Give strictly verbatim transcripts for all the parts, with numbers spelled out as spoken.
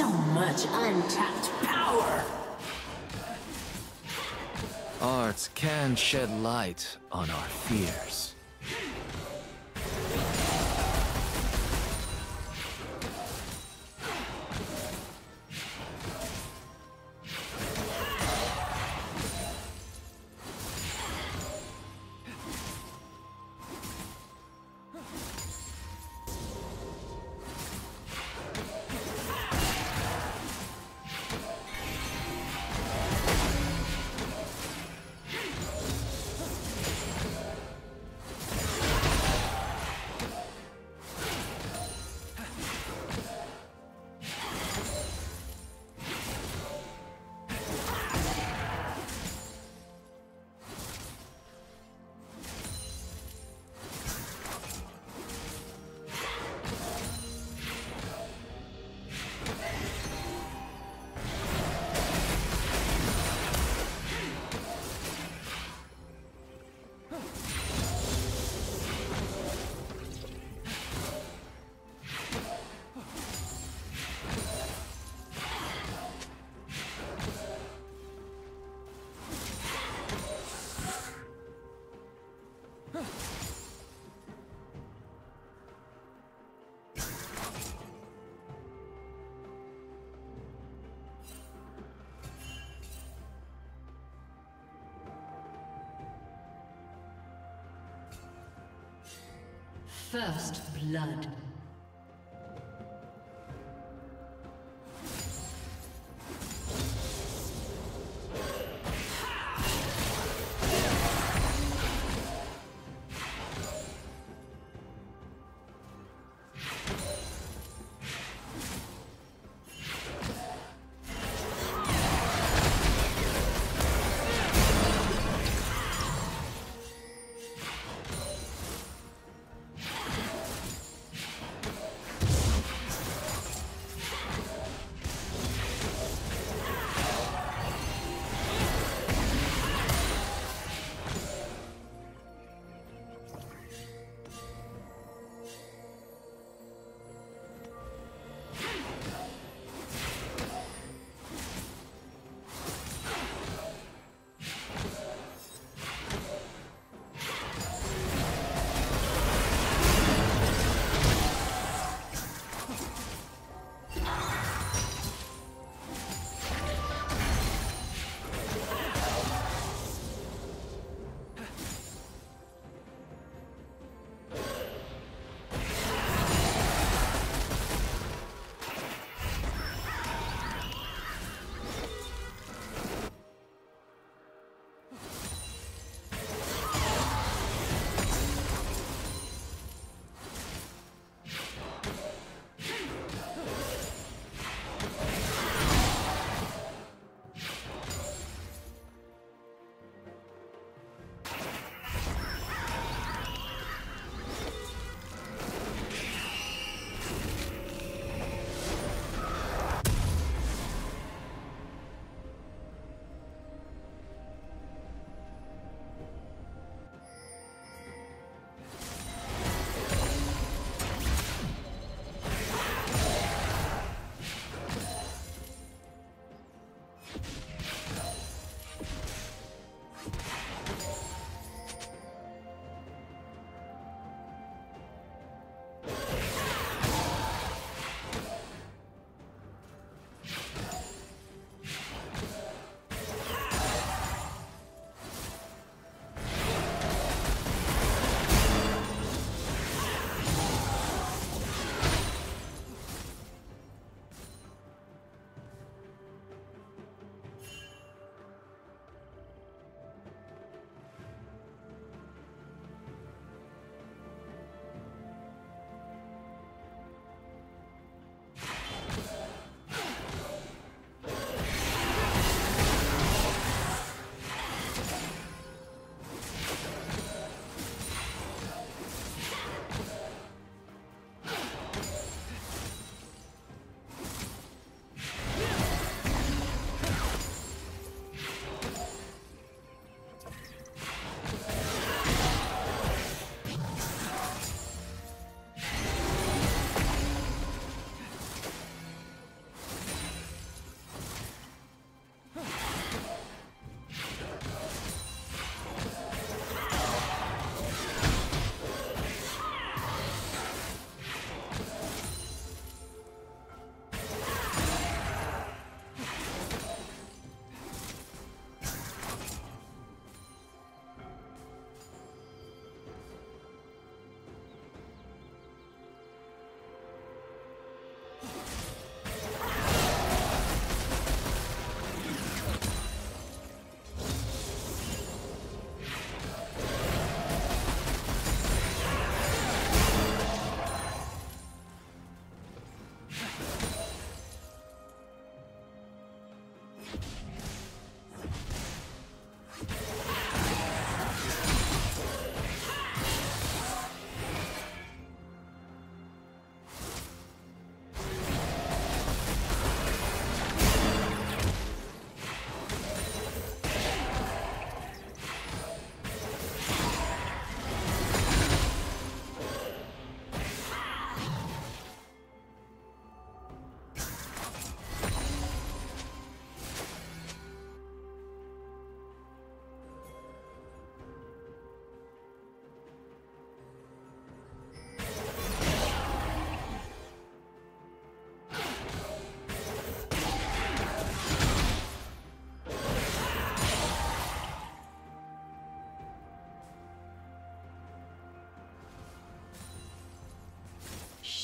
So much untapped power! Arts can shed light on our fears. First blood.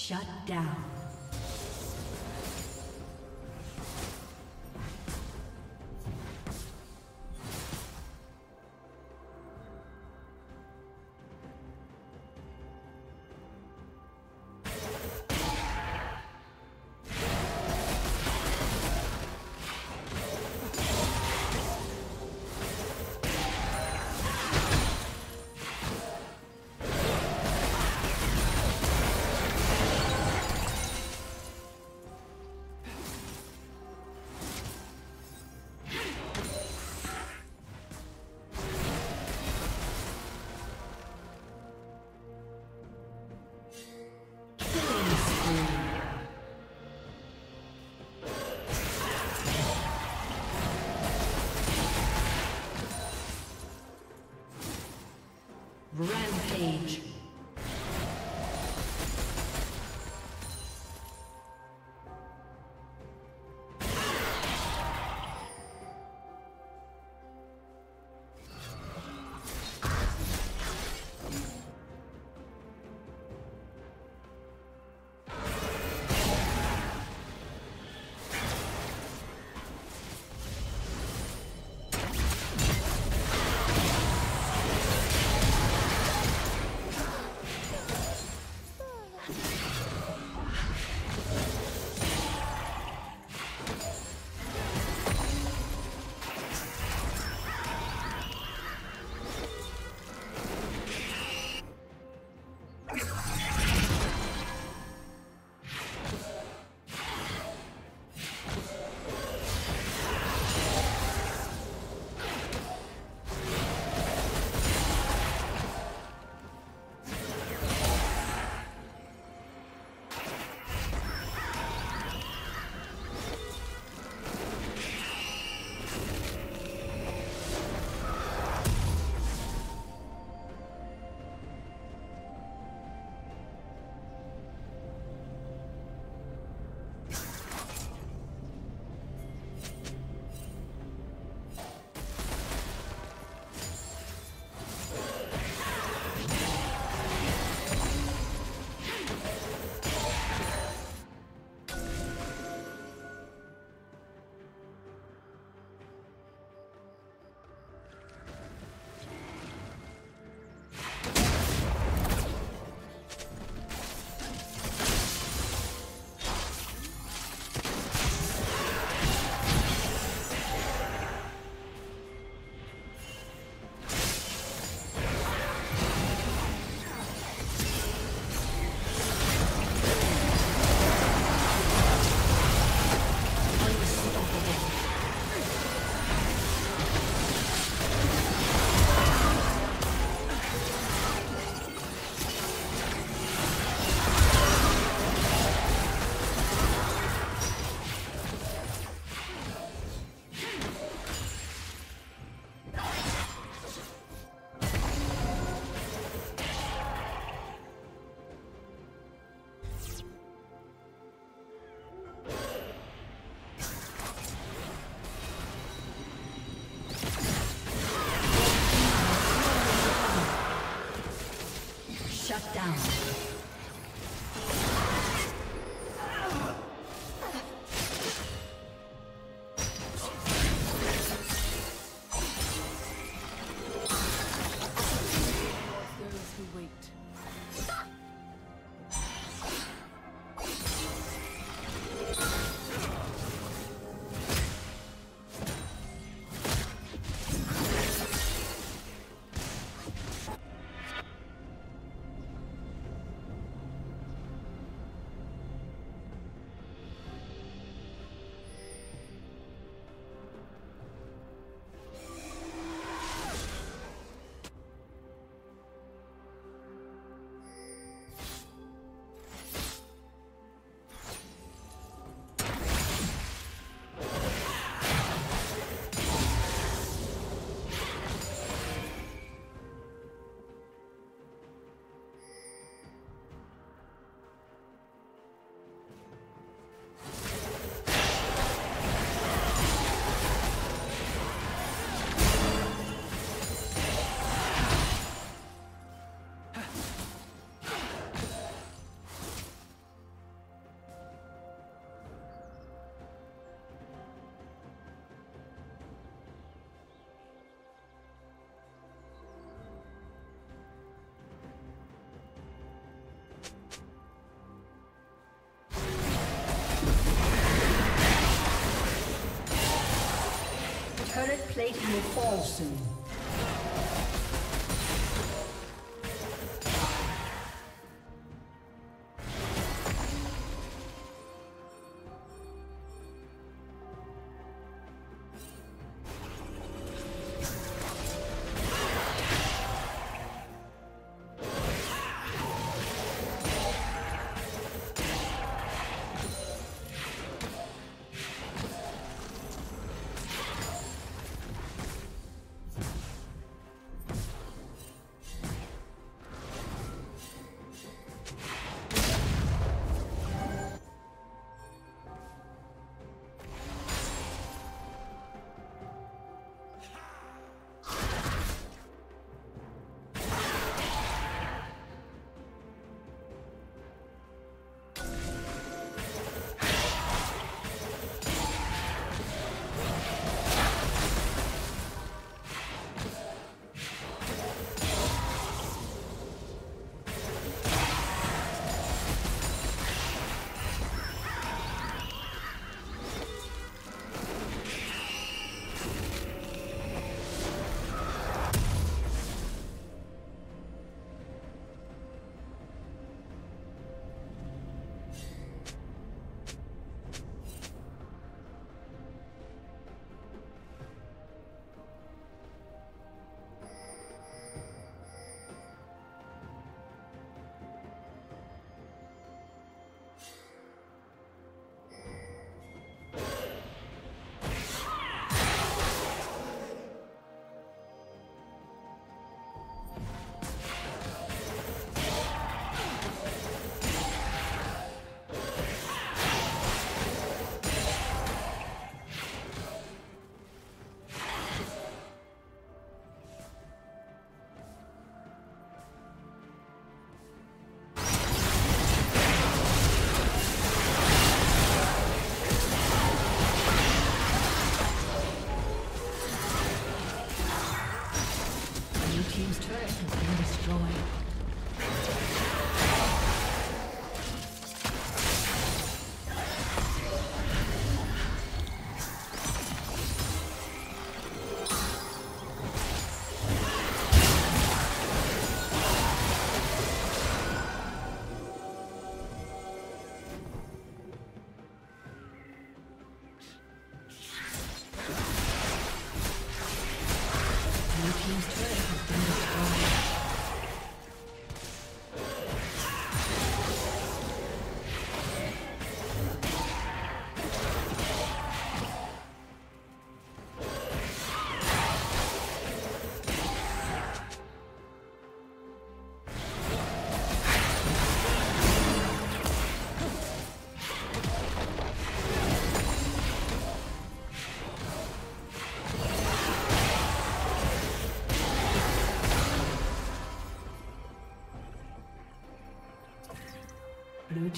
Shut down. Rampage. Shut down. Satan will fall soon. Blue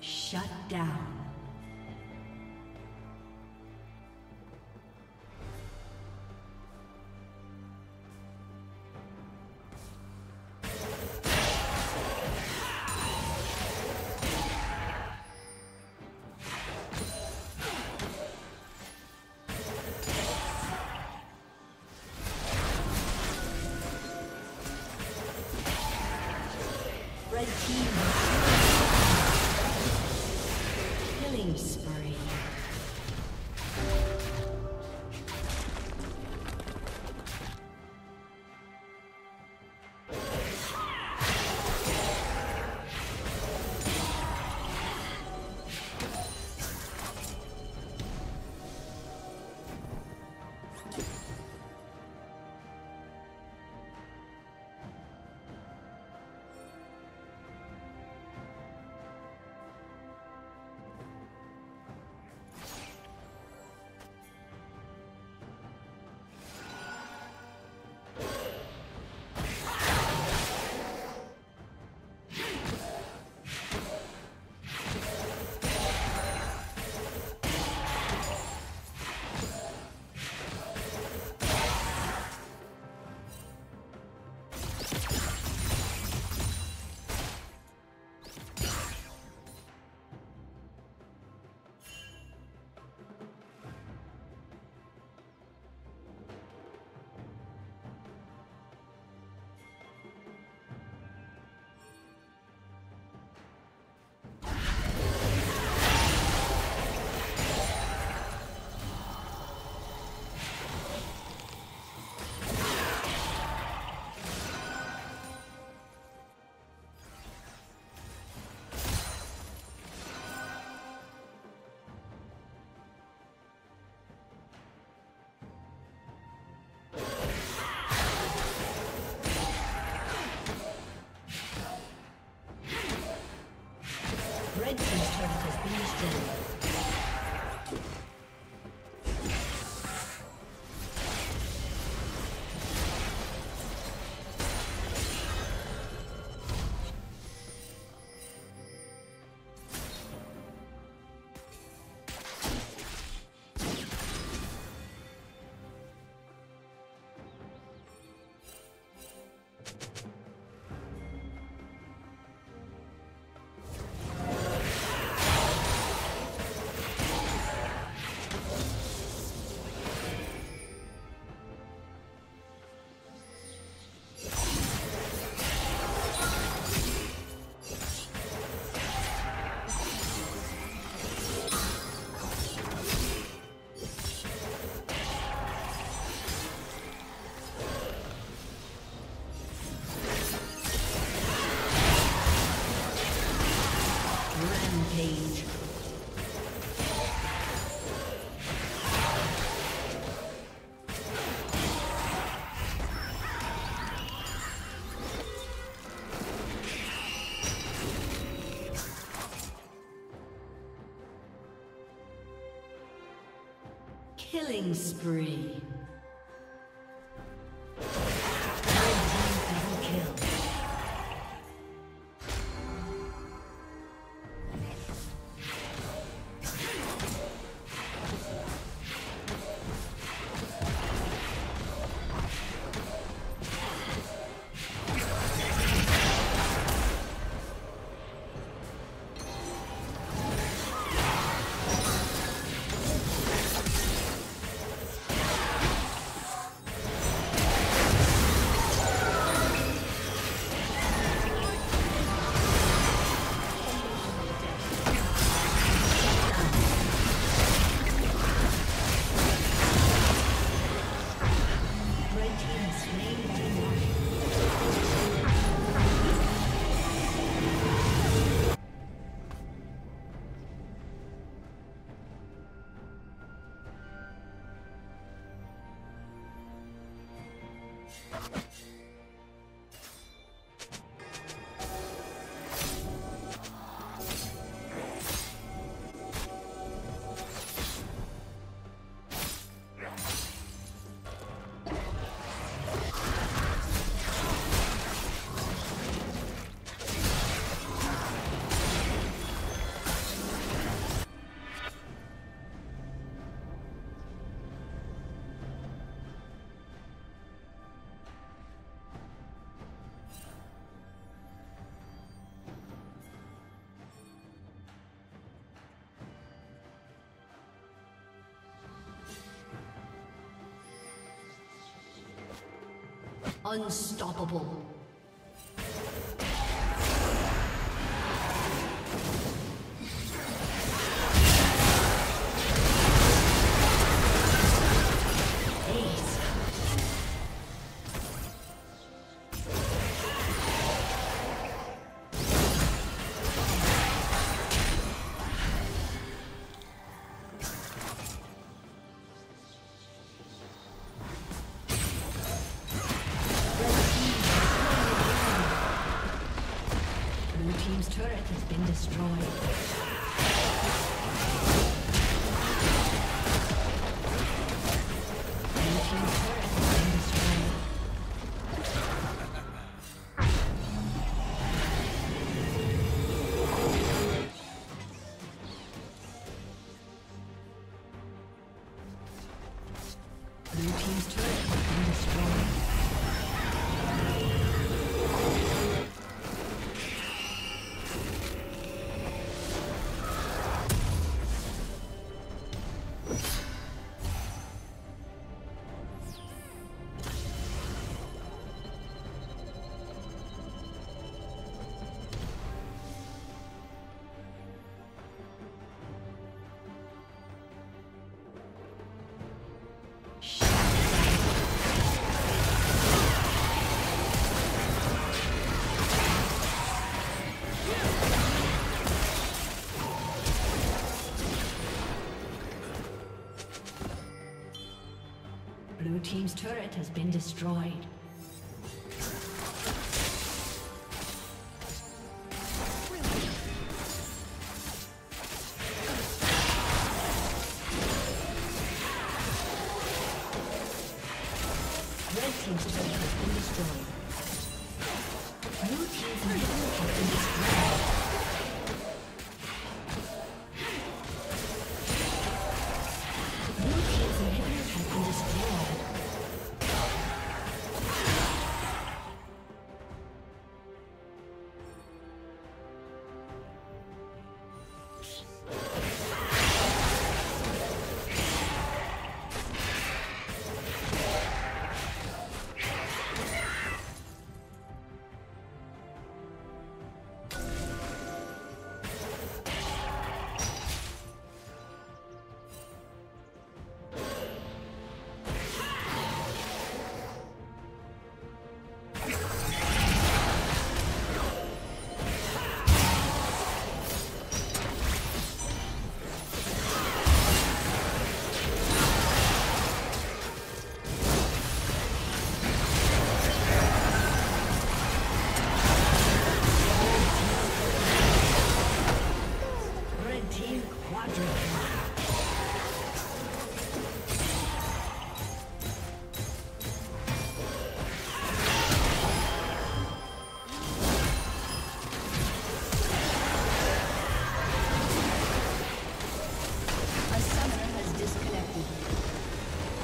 Shut down. Killing spree. Killing spree. Unstoppable. Blue team's turret has been destroyed.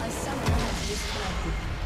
A summoner has disconnected.